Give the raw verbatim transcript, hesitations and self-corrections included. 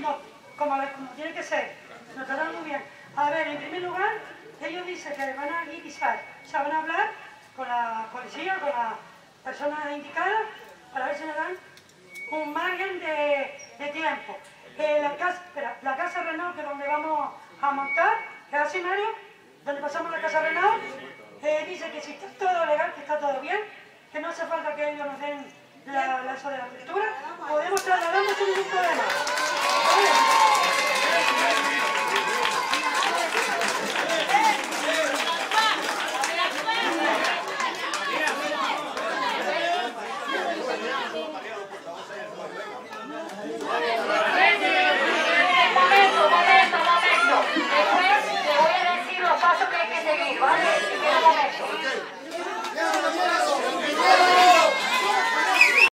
No, como, la, como tiene que ser. Nos tratan muy bien. A ver, en primer lugar, ellos dicen que van a guirizar. O sea, van a hablar con la policía, con las personas indicadas, para ver si nos dan un margen de, de tiempo. Eh, la casa, espera, la casa Renault, que es donde vamos a montar, que es así, Mario, donde pasamos la casa Renault, eh, dice que si está todo legal, que está todo bien, que no hace falta que ellos nos den la, la eso de la pintura, podemos trasladarnos sin ningún problema. Después te voy a decir los pasos que hay que seguir, ¿vale? Si quieres un momento.